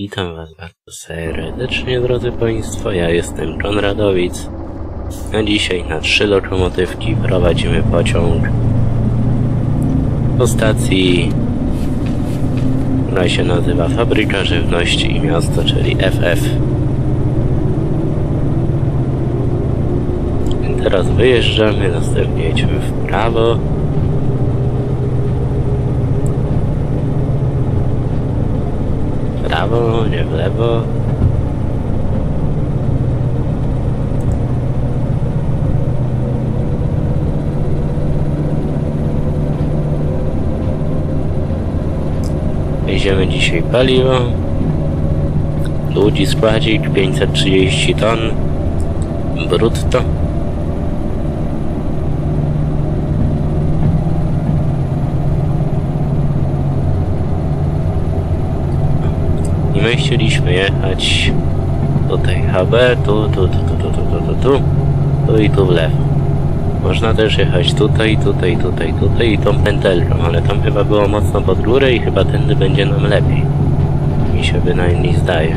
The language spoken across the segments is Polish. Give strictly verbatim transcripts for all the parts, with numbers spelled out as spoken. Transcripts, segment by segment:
Witam Was bardzo serdecznie, drodzy Państwo, ja jestem Konradowicz. A dzisiaj na trzy lokomotywki prowadzimy pociąg do stacji, która się nazywa Fabryka Żywności i Miasto, czyli F F. Teraz wyjeżdżamy, następnie jedziemy w prawo. W prawo, nie w lewo. Weźmiemy dzisiaj paliwo. Ludzi składzik pięćset trzydzieści ton. Brutto. I my chcieliśmy jechać do tej H B, tu, tu, tu, tu, tu, tu, tu, tu, tu i tu w lewo. Można też jechać tutaj, tutaj, tutaj, tutaj i tą pętelką, ale tam chyba było mocno pod górę i chyba tędy będzie nam lepiej. Mi się bynajmniej zdaje.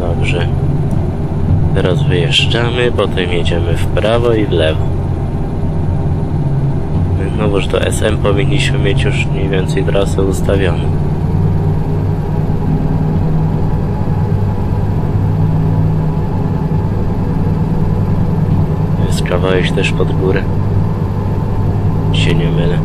Dobrze. Teraz wyjeżdżamy, potem jedziemy w prawo i w lewo. Znowuż do S M powinniśmy mieć już mniej więcej trasę ustawioną. Jest kawałek też pod górę. Się nie mylę.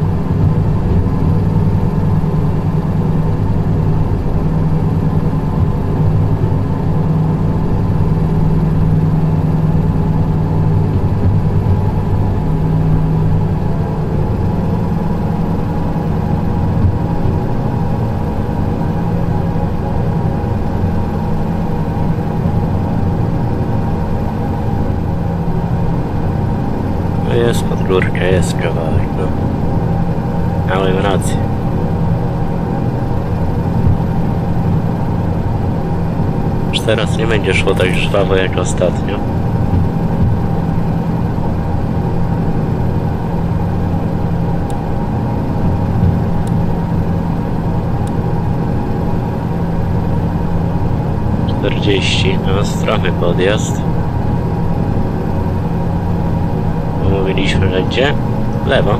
Jest pod górkę, jest kawałek, no. Ale mam rację. Już teraz nie będzie szło tak żwawo jak ostatnio. czterdzieści, no, stromy podjazd. Mówiliśmy, że gdzie? W lewo.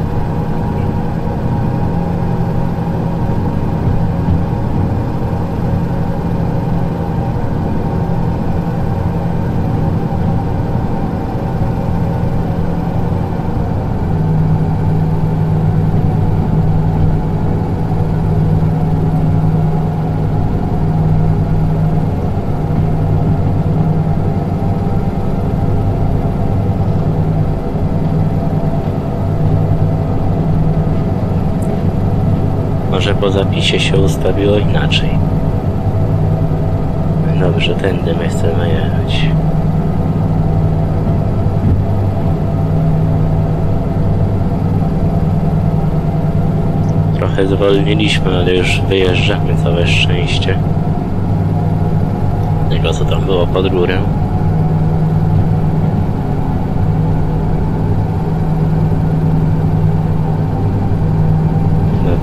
Może po zapisie się ustawiło inaczej. Dobrze, tędy my chcemy jechać. Trochę zwolniliśmy, ale już wyjeżdżamy, całe szczęście. Tego, co tam było pod górę.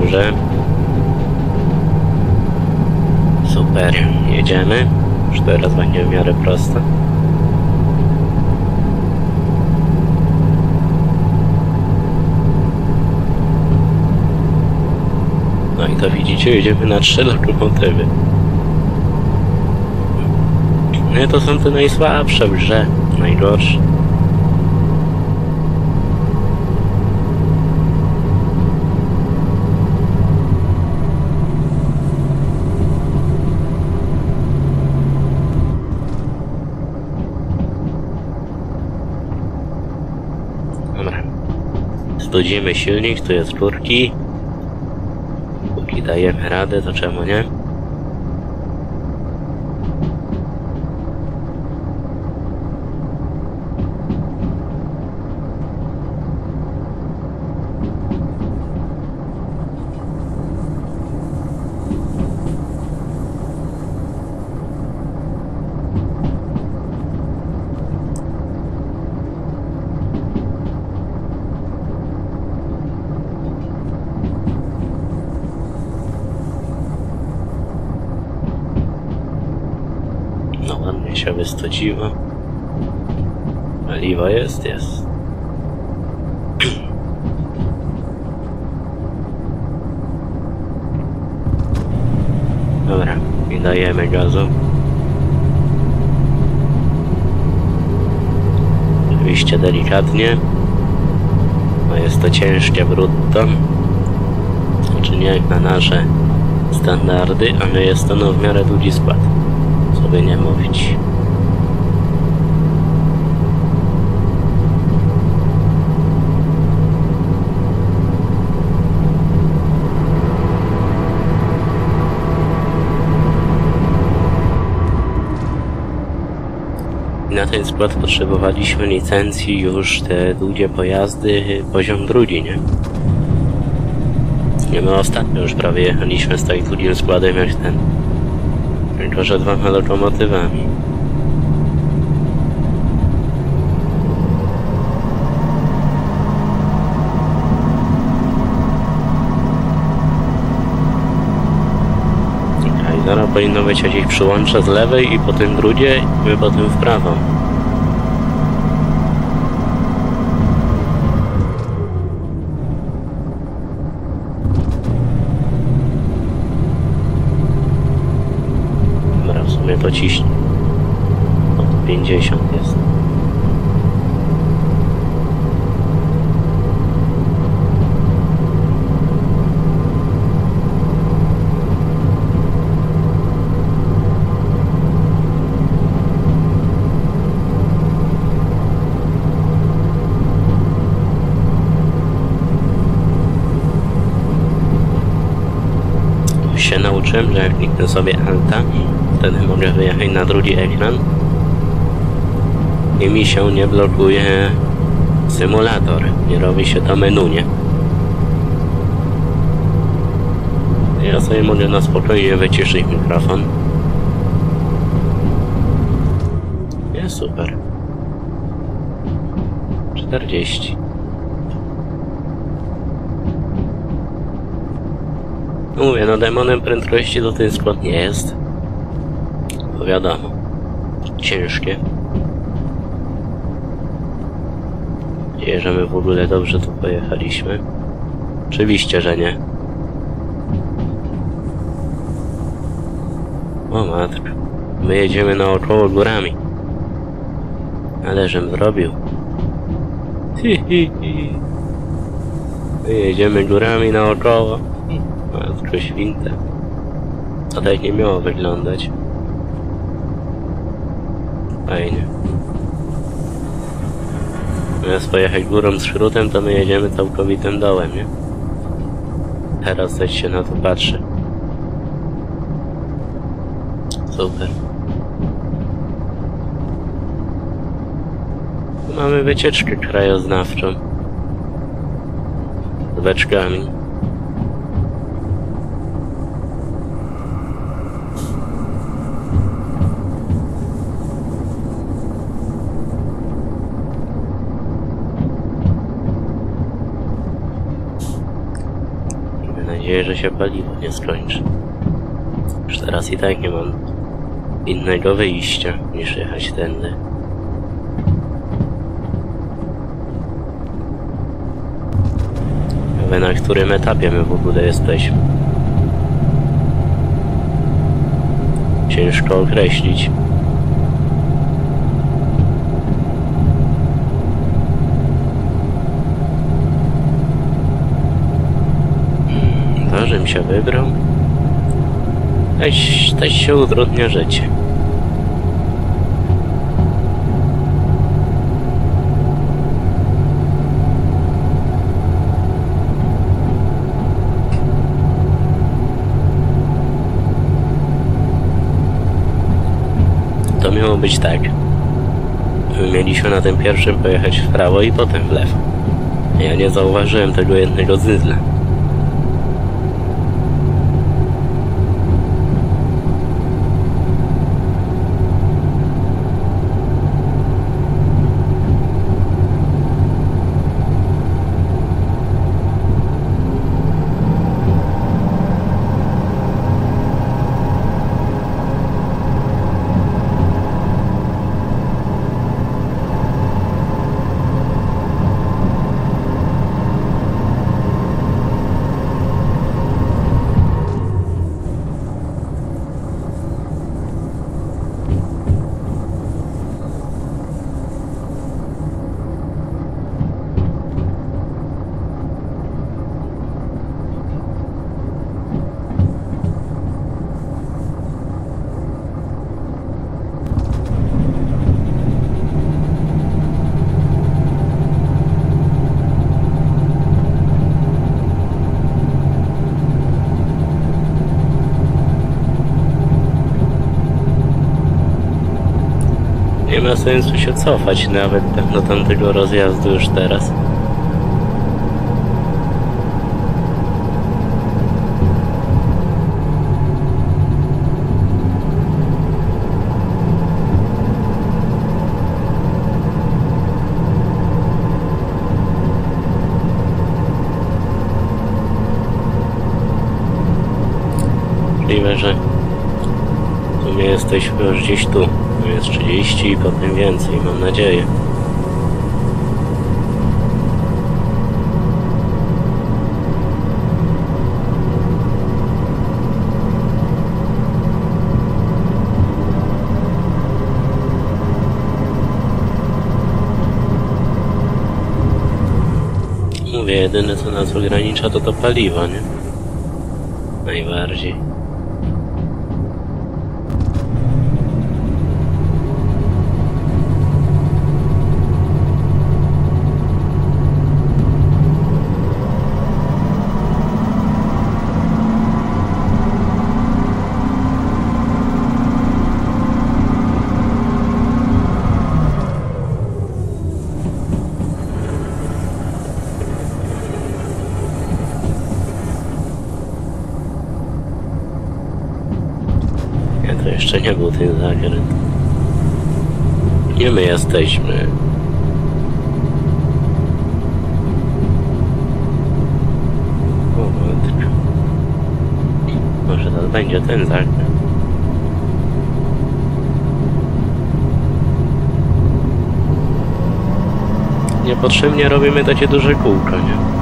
Dobrze. Super, jedziemy. Już teraz będzie w miarę prosto. No i to widzicie, jedziemy na trzy lokomotywy. No to są te najsłabsze w grze, najgorsze. Studzimy silnik, tu jest rurki. Póki dajemy radę, to czemu nie? siamy sto dziwa. Paliwo jest, jest. Dobra, i dajemy gazu. Oczywiście delikatnie. No jest to ciężkie brutto. Znaczy nie jak na nasze standardy, ale jest to no w miarę długi skład. Co by nie mówić. Na ten skład potrzebowaliśmy licencji już te długie pojazdy poziom drugi, nie? Nie, my ostatnio już prawie jechaliśmy z tak długim składem jak ten. Tylko że dwoma lokomotywami. Zaraz powinno być jakieś przyłącze z lewej i potem drugie i potem w prawo. Dobra, w sumie to ciśnie. O, pięćdziesiąt jest. Się nauczyłem, że jak kliknę sobie Alta, wtedy mogę wyjechać na drugi ekran i mi się nie blokuje symulator, nie robi się to menu, nie? Ja sobie mogę na spokojnie wyciszyć mikrofon. Jest super. czterdzieści. Mówię, no demonem prędkości to ten skład nie jest. To wiadomo. Ciężkie. Mam nadzieję, że my w ogóle dobrze tu pojechaliśmy. Oczywiście, że nie. O matko. My jedziemy naokoło górami. Ale żem zrobił. Hi, hi, hi. My jedziemy górami naokoło. Matko świnta. To tak nie miało wyglądać. Fajnie. Zamiast pojechać górą z skrótem, to my jedziemy całkowitym dołem, nie? Teraz też się na to patrzy. Super. Tu mamy wycieczkę krajoznawczą. Z beczkami. Mam nadzieję, że się paliwo nie skończy. Już teraz i tak nie mam innego wyjścia niż jechać tędy. Ciekawe, na którym etapie my w ogóle jesteśmy. Ciężko określić. Żem się wybrał. Też, też się utrudnia życie. To miało być tak. Mieliśmy na tym pierwszym pojechać w prawo i potem w lewo. Ja nie zauważyłem tego jednego zyzla. ma sensu się cofać nawet do tamtego rozjazdu już teraz. Możliwe, że w sumie jesteśmy już gdzieś tu. Tu jest trzydzieści i potem więcej, mam nadzieję. Mówię, jedyne co nas ogranicza to to paliwo, nie? Najbardziej. To jeszcze nie był ten zakręt. Gdzie my jesteśmy? Powodka. Może to będzie ten zakręt. Niepotrzebnie robimy takie duże kółko, nie?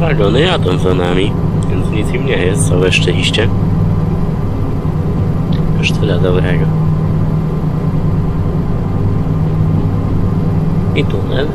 Wagony jadą za nami, więc nic im nie jest, całe szczęście. Już tyle dobrego. I tunel.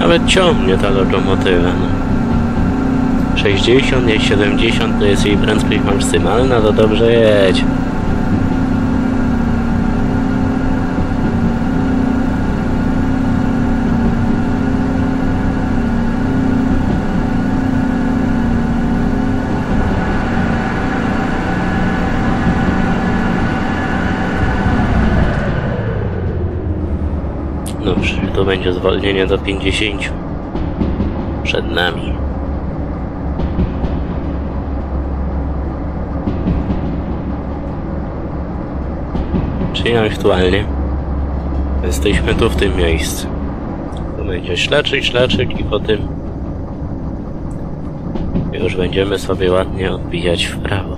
Nawet ciągnie ta lokomotywa. sześćdziesiąt i siedemdziesiąt to jest jej prędkość maksymalna, to dobrze jedź. Dobrze, to będzie zwolnienie do pięćdziesięciu. Przed nami. Czyli aktualnie jesteśmy tu w tym miejscu. To będzie ślaczek, ślaczek i po tym już będziemy sobie ładnie odbijać w prawo.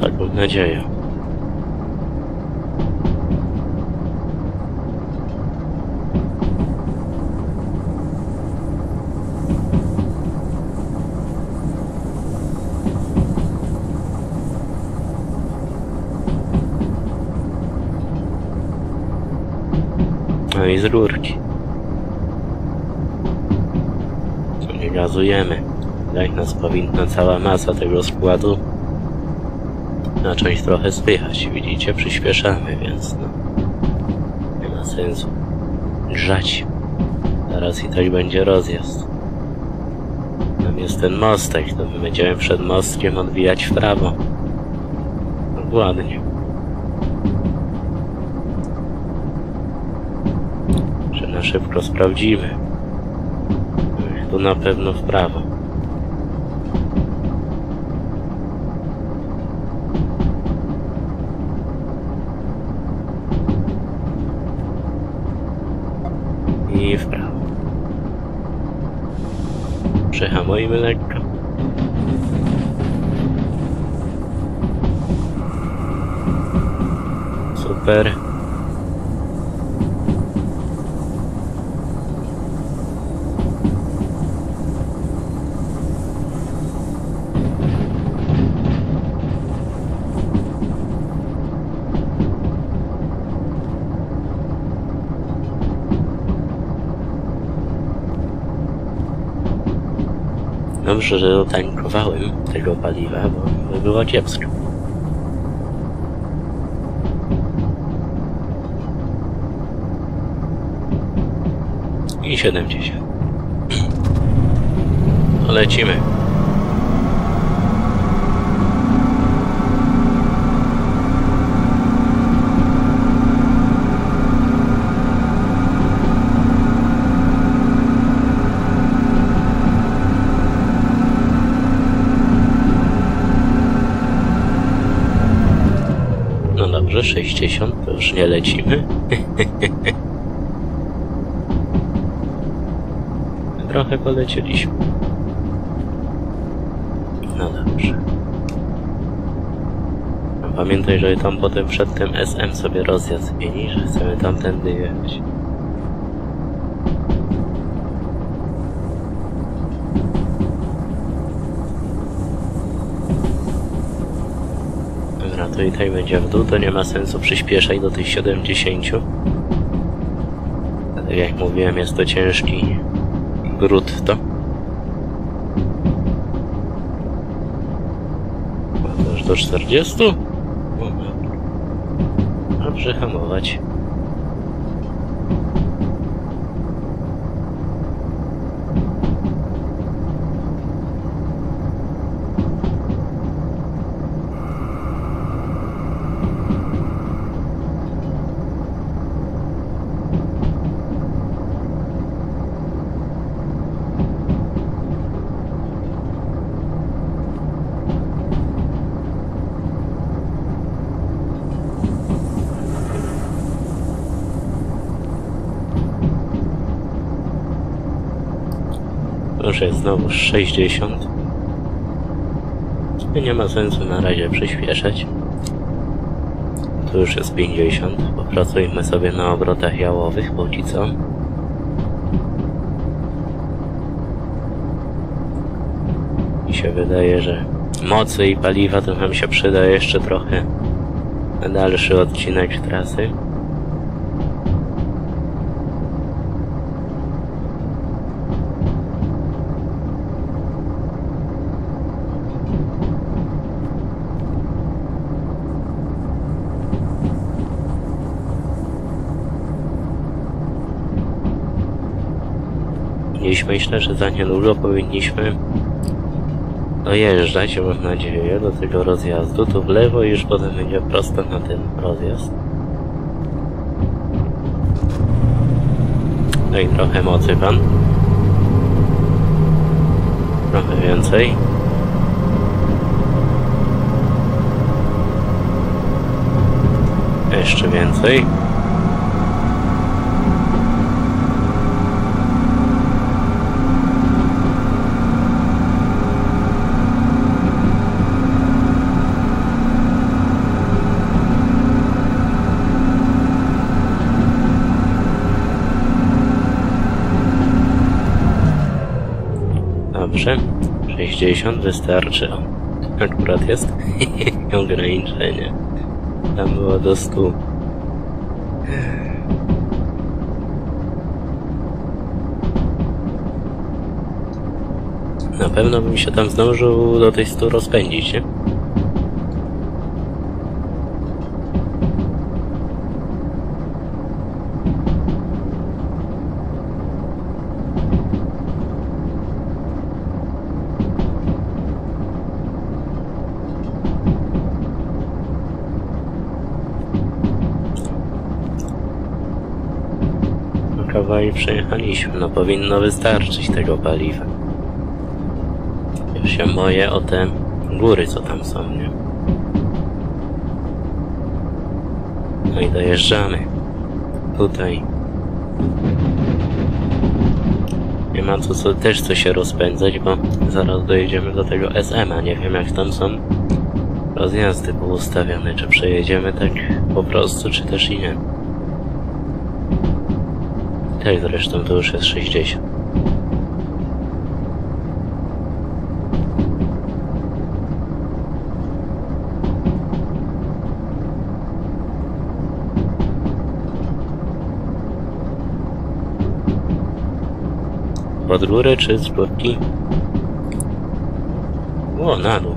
Taką nadzieję. przynajmniej z rurki. Co nie gazujemy. Jak nas powinna cała masa tego składu zacząć trochę spychać. Widzicie, przyspieszamy, więc no, nie ma sensu grzać. Zaraz i tak będzie rozjazd. Tam jest ten mostek, to my będziemy przed mostkiem odbijać w prawo. Dokładnie. Że na szybko sprawdzimy. Tu na pewno w prawo. I w prawo. Przehamujmy lekko. Super. Dobrze, że dotankowałem tego paliwa, bo by było kiepsko. I siedemdziesiąt. Lecimy. sześćdziesiąt, to już nie lecimy. Trochę polecieliśmy. No dobrze. Pamiętaj, że tam potem przed tym S M sobie rozjazd zmieni, że chcemy tamtędy jechać. To i tak będzie w dół, to nie ma sensu przyspieszać do tych siedemdziesięciu. A tak jak mówiłem, jest to ciężki grud to. Chyba też do czterdziestu? Dobrze hamować. Już jest znowu sześćdziesiąt. Nie ma sensu na razie przyspieszać. Tu już jest pięćdziesiąt. Popracujmy sobie na obrotach jałowych, póki co. Mi się wydaje, że mocy i paliwa to nam się przyda jeszcze trochę na dalszy odcinek trasy. Myślę, że za niedługo powinniśmy dojeżdżać, mam nadzieję, do tego rozjazdu. Tu w lewo i już potem będzie prosto na ten rozjazd. No i trochę mocy pan. Trochę więcej. Jeszcze więcej. sześćdziesiąt wystarczy, o, akurat jest ograniczenie, tam było do stu. Na pewno bym się tam zdążył do tej stu rozpędzić, nie? Kawałek przejechaliśmy, no powinno wystarczyć tego paliwa. Ja się boję o te góry, co tam są, nie? No i dojeżdżamy. Tutaj. Nie ma co, co też co się rozpędzać, bo zaraz dojedziemy do tego S M a. Nie wiem, jak tam są rozjazdy poustawione, czy przejedziemy tak po prostu, czy też i nie. Tak zresztą to już jest sześćdziesiąt. Pod górę czy z górki? O, na dół.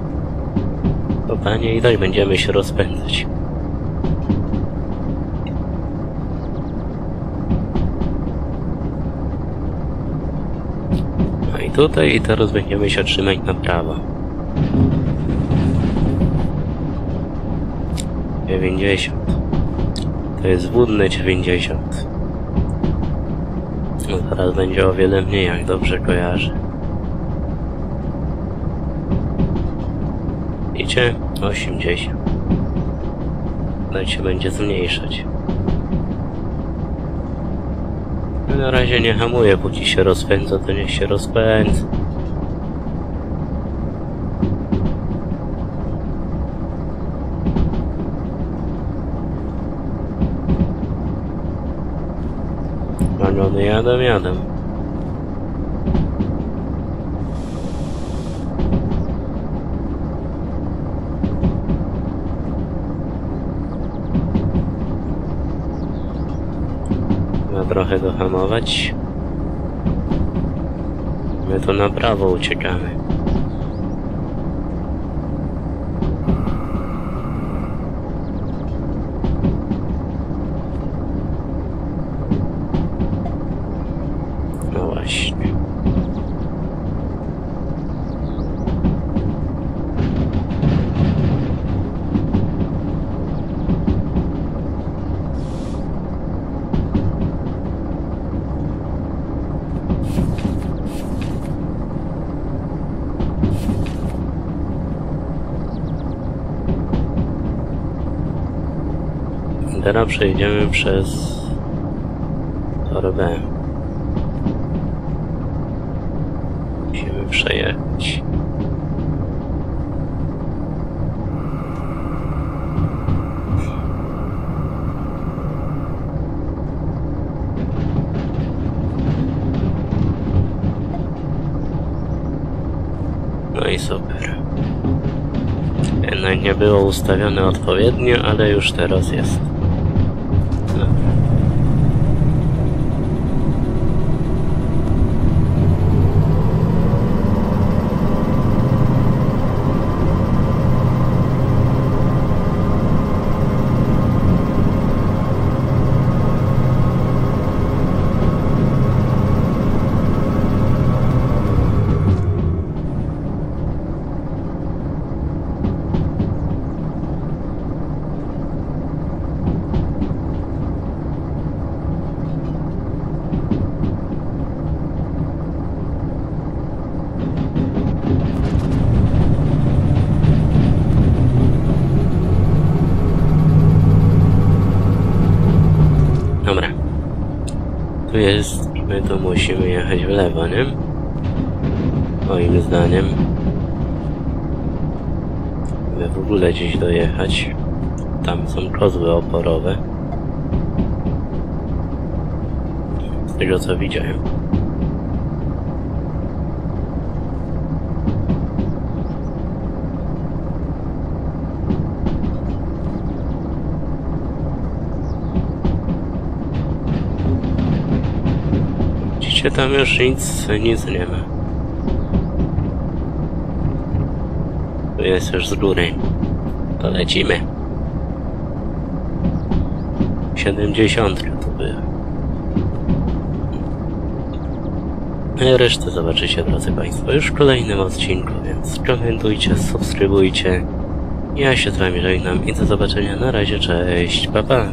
O panie, i tak będziemy się rozpędzać. Tutaj i teraz będziemy się trzymać na prawo. dziewięćdziesiąt. To jest wódne dziewięćdziesiąt. No teraz będzie o wiele mniej, jak dobrze kojarzę. Widzicie? osiemdziesiąt. Tak się będzie zmniejszać. Na razie nie hamuję, póki się rozpędza, to niech się rozpędza. Wagony jadą, jadą. Trochę dohamować. My to na prawo uciekamy. No właśnie. Teraz przejdziemy przez tor B. Musimy przejechać. No i super. Jednak nie było ustawione odpowiednio, ale już teraz jest. Tu jest i my tu musimy jechać w lewo, nie? Moim zdaniem. By w ogóle gdzieś dojechać. Tam są kozły oporowe. Z tego co widziałem. Tam już nic, nic nie ma. Tu jest już z góry. To lecimy. siedemdziesiąt to było. Resztę zobaczycie, drodzy Państwo, już w kolejnym odcinku, więc komentujcie, subskrybujcie. Ja się z Wami żegnam i do zobaczenia. Na razie, cześć, pa pa!